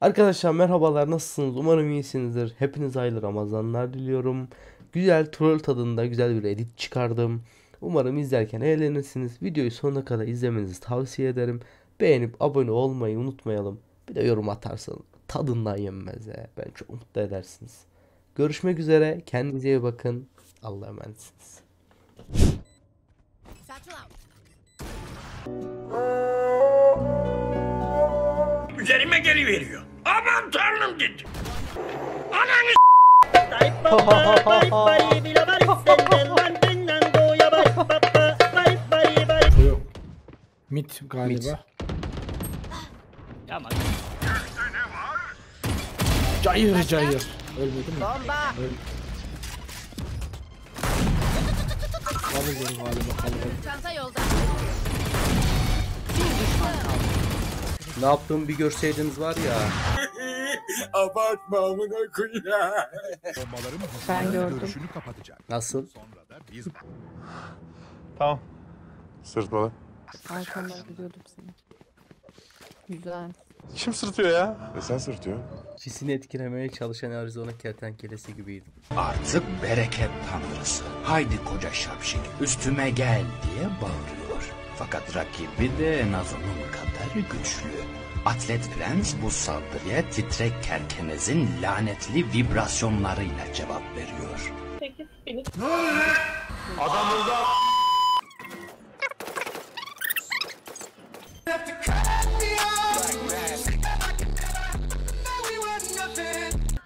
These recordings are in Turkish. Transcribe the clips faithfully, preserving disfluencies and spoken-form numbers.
Arkadaşlar merhabalar, nasılsınız? Umarım iyisinizdir. Hepiniz hayırlı Ramazanlar diliyorum. Güzel troll tadında güzel bir edit çıkardım. Umarım izlerken eğlenirsiniz. Videoyu sonuna kadar izlemenizi tavsiye ederim. Beğenip abone olmayı unutmayalım. Bir de yorum atarsanız tadından yenmez ya. Ben çok mutlu edersiniz. Görüşmek üzere. Kendinize iyi bakın. Allah'a emanetsiniz. Üzerime geri veriyor. Aman tanrım dedi. Ananı Mit galiba. Yaman. Cayır cayır. Ölmedi mi? Bomba. Öldü. Çanta yolda. Ne yaptığımı bir görseydiniz var ya. Abartma amına koyayım. Ben gördüm. Nasıl? Tamam. Sırtmalı. Arkamdan gidiyordum seni. Güzel. Kim sırtıyor ya? E sen sırtıyor. Cisini etkilemeye çalışan Arizona kertenkelesi gibiydim. Artık bereket tanrısı. Haydi koca şapşik üstüme gel diye bağırıyor. Fakat rakibi de Nazım'ın kadar güçlü. Atlet Prens bu saldırıya titrek kerkenezin lanetli vibrasyonlarıyla cevap veriyor. Ne oluyor? Adam burada.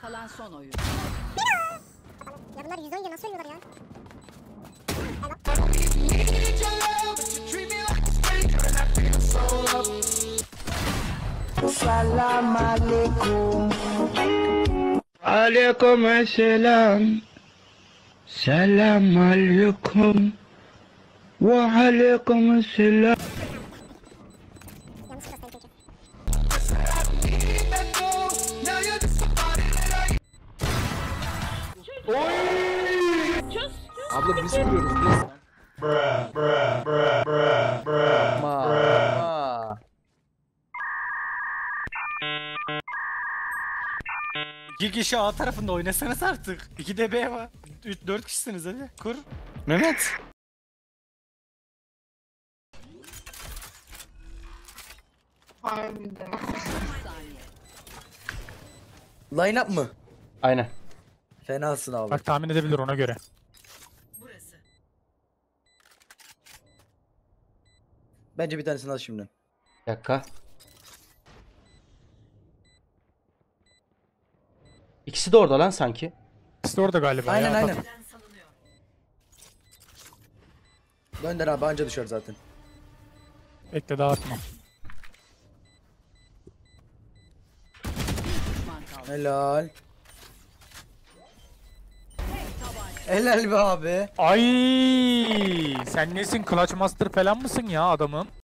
Kalan son oyun. Ya bunlar yüz önce nasıl ölüyorlar ya? Selam aleyküm. Aleyküm selam. Selam aleyküm. Ve aleyküm selam. Abla biz biliyoruz biz. Bra bra bra bra bra bra. İki kişi A tarafında oynasanız artık. İki de B var. Üç dört kişisiniz hadi. Kur. Mehmet. Line up mı? Aynen. Fenasın abi. Bak tahmin edebilir ona göre. Bence bir tanesini al şimdi. Bir dakika. İkisi de orada lan sanki. İkisi de orada galiba. Aynen ya, aynen. Gönder abi, anca düşer zaten. Bekle dağıtma. Helal. Helal be abi. Ay, sen nesin? Clutch Master falan mısın ya adamın?